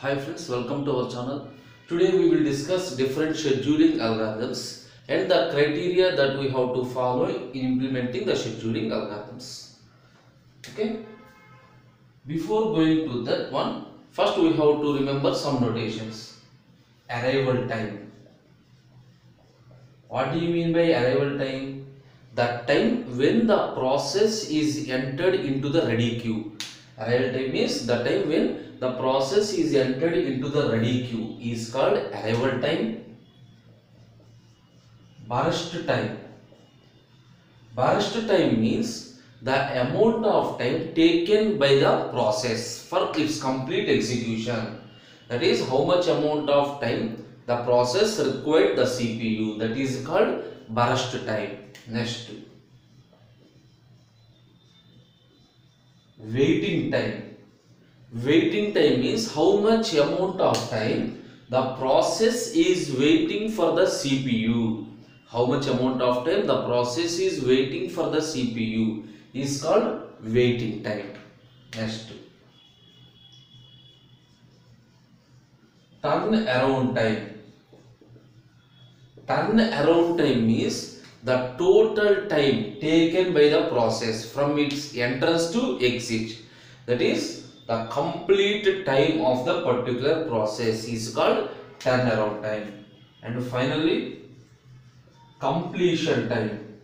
Hi friends, welcome to our channel. Today we will discuss different scheduling algorithms and the criteria that we have to follow in implementing the scheduling algorithms. Okay. Before going to that one, first we have to remember some notations. Arrival time. What do you mean by arrival time? That time when the process is entered into the ready queue. Arrival time is the time when the process is entered into the ready queue is called arrival time. Burst time. Burst time means the amount of time taken by the process for its complete execution. That is how much amount of time the process required the CPU. That is called burst time. Next. Waiting time. Waiting time means how much amount of time the process is waiting for the CPU. How much amount of time the process is waiting for the CPU is called waiting time. Next. Turnaround time. Turnaround time means the total time taken by the process from its entrance to exit. That is the complete time of the particular process is called turnaround time. And finally, completion time.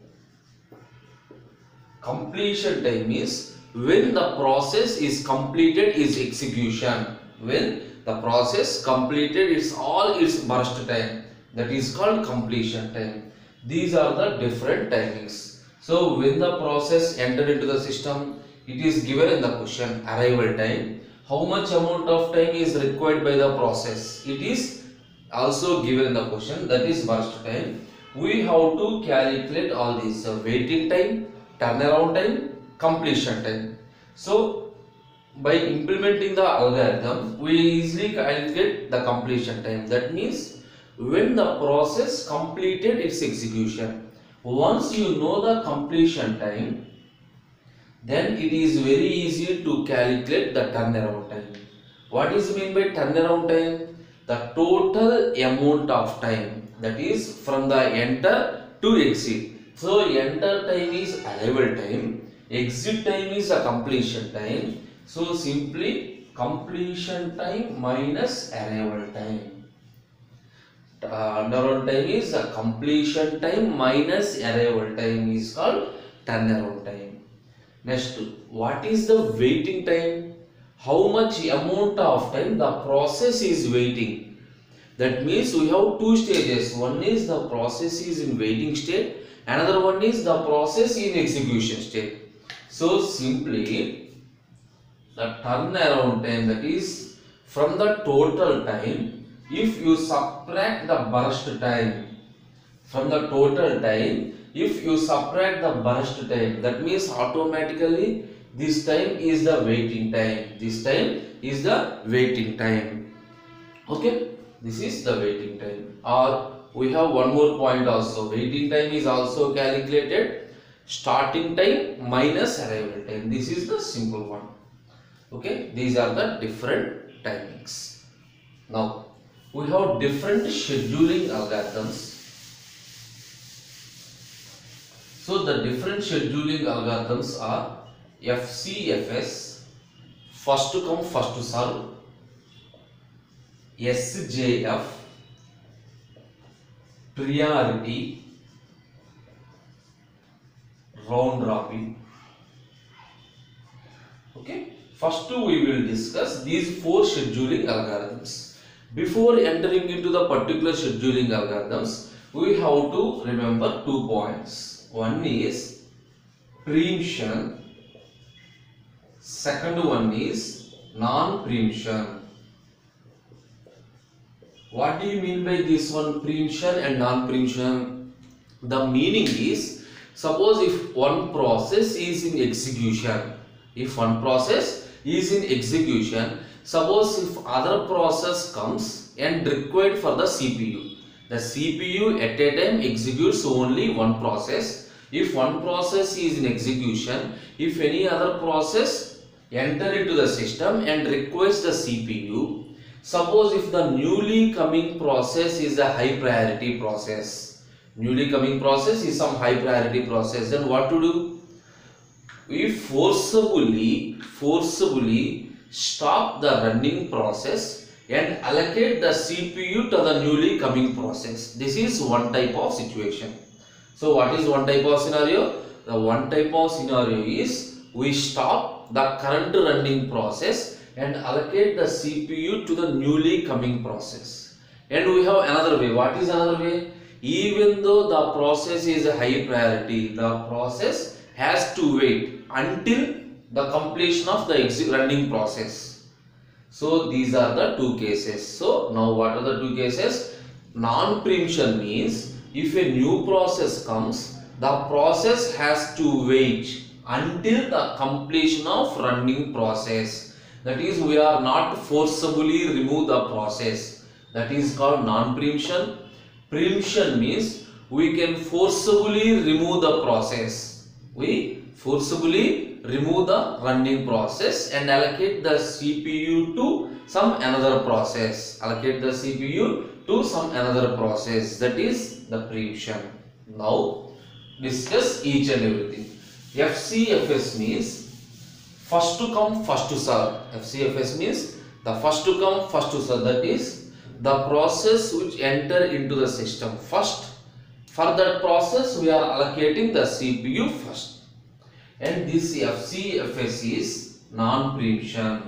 Completion time is when the process is completed its execution. When the process completed all its burst time, that is called completion time. These are the different timings. So when the process entered into the system, it is given in the question arrival time. How much amount of time is required by the process? It is also given in the question, that is burst time. We have to calculate all these waiting time, turnaround time, completion time. So by implementing the algorithm, we easily calculate the completion time. That means when the process completed its execution. Once you know the completion time, then it is very easy to calculate the turnaround time. What is meant by turnaround time? The total amount of time, that is from the enter to exit. So enter time is arrival time, exit time is a completion time. So simply completion time minus arrival time. Turnaround time is a completion time minus arrival time is called turnaround time. Next, what is the waiting time? How much amount of time the process is waiting? That means we have two stages. One is the process is in waiting state. Another one is the process in execution state. So simply the turnaround time, that is from the total time, if you subtract the burst time from the total time, if you subtract the burst time, that means automatically this time is the waiting time. This time is the waiting time. Okay, this is the waiting time. Or we have one more point also. Waiting time is also calculated starting time minus arrival time. This is the simple one. Okay, these are the different timings. Now we have different scheduling algorithms. So the different scheduling algorithms are FCFS, first to come first to serve, SJF, priority, round robin. Okay, first we will discuss these four scheduling algorithms. Before entering into the particular scheduling algorithms, we have to remember 2 points. One is preemption, second one is non-preemption. What do you mean by this one, preemption and non-preemption? The meaning is, suppose if one process is in execution, suppose if other process comes and required for the CPU. The CPU at a time executes only one process. If one process is in execution, if any other process enters into the system and requests the CPU, Suppose if the newly coming process is a high priority process, newly coming process is some high priority process, then what to do? We forcefully stop the running process and allocate the CPU to the newly coming process. This is one type of situation. So what is one type of scenario? The one type of scenario is we stop the current running process and allocate the CPU to the newly coming process. And we have another way. What is another way? Even though the process is a high priority, the process has to wait until the completion of the running process. So these are the two cases. So now what are the two cases? Non-preemption means if a new process comes, the process has to wait until the completion of running process. That is, we are not forcibly remove the process. That is called non-preemption. Preemption means we can forcibly remove the process. We forcibly remove the running process and allocate the CPU to some another process. Allocate the CPU to some another process. That is the preemption. Now discuss each and everything. FCFS means first to come, first to serve. FCFS means the first to come, first to serve. That is the process which enter into the system first. For that process, we are allocating the CPU first. And this FCFS is non-preemption.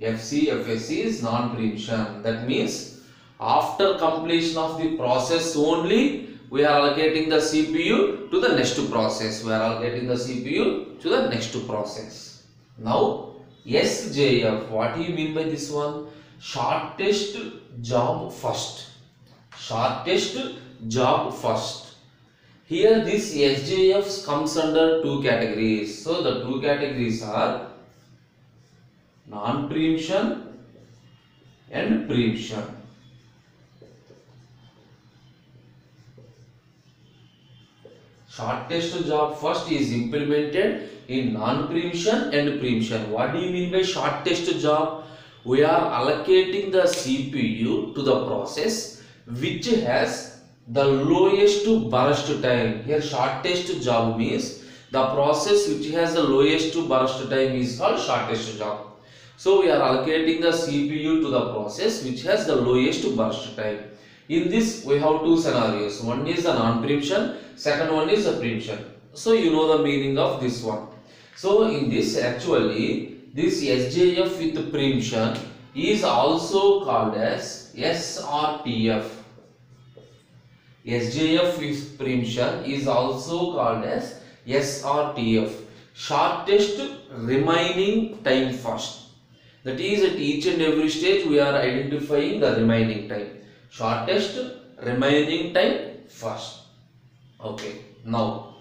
FCFS is non-preemption. That means after completion of the process only, we are allocating the CPU to the next process. We are allocating the CPU to the next process. Now, SJF. What do you mean by this one? Shortest job first. Shortest job first. Here, this SJF comes under two categories. So, the two categories are non-preemption and preemption. Shortest job first is implemented in non-preemption and preemption. What do you mean by shortest job? We are allocating the CPU to the process which has the lowest burst time. Here shortest job means the process which has the lowest burst time is called shortest job. So we are allocating the CPU to the process which has the lowest burst time. In this, we have two scenarios. One is the non-preemption, second one is the preemption. So you know the meaning of this one. So in this, actually, this SJF with preemption is also called as SRTF. SJF with preemption is also called as SRTF. Shortest remaining time first. That is, at each and every stage, we are identifying the remaining time. Shortest remaining time first. Okay. Now,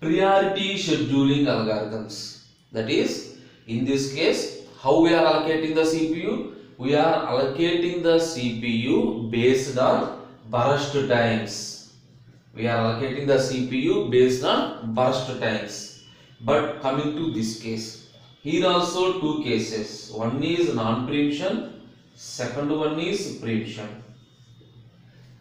priority scheduling algorithms. That is, in this case, how we are allocating the CPU? We are allocating the CPU based on burst times. We are allocating the CPU based on burst times. But coming to this case, here also two cases. One is non-preemption, second one is preemption.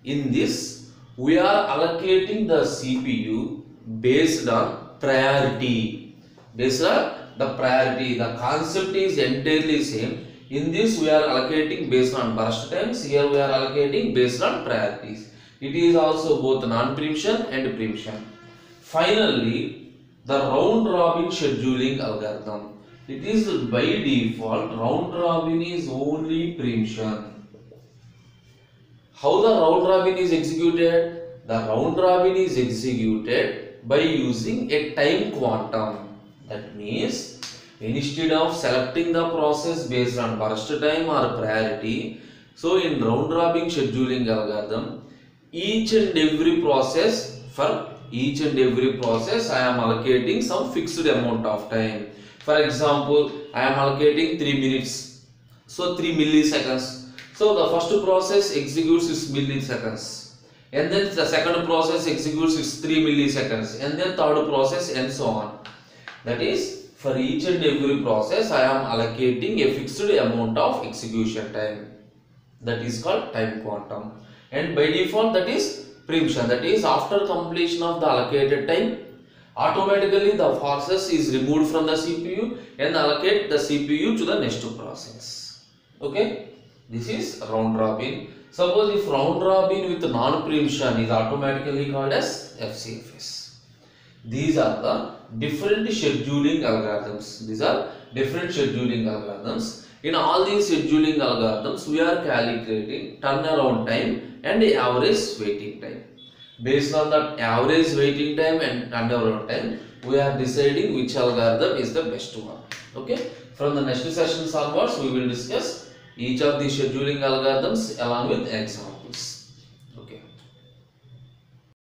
In this, we are allocating the CPU based on priority. Based on the priority, the concept is entirely same. In this, we are allocating based on burst times. Here, we are allocating based on priorities. It is also both non-preemption and preemption. Finally, the round-robin scheduling algorithm. It is by default, round-robin is only preemption. How the round robin is executed? The round robin is executed by using a time quantum. That means instead of selecting the process based on burst time or priority, so in round robin scheduling algorithm, for each and every process I am allocating some fixed amount of time. For example, I am allocating 3 minutes, so 3 milliseconds. So the first process executes its milliseconds, and then the second process executes its 3 milliseconds, and then third process, and so on. That is For each and every process, I am allocating a fixed amount of execution time. That is called time quantum. And by default, that is preemption. That is, after completion of the allocated time, automatically the process is removed from the CPU and allocate the CPU to the next process. Okay. This is round robin. Suppose if round robin with non-preemption is automatically called as FCFS. These are the different scheduling algorithms. These are different scheduling algorithms. In all these scheduling algorithms, we are calculating turnaround time and the average waiting time. Based on that average waiting time and turnaround time, we are deciding which algorithm is the best one. Okay. From the next sessions onwards, we will discuss each of the scheduling algorithms along with examples.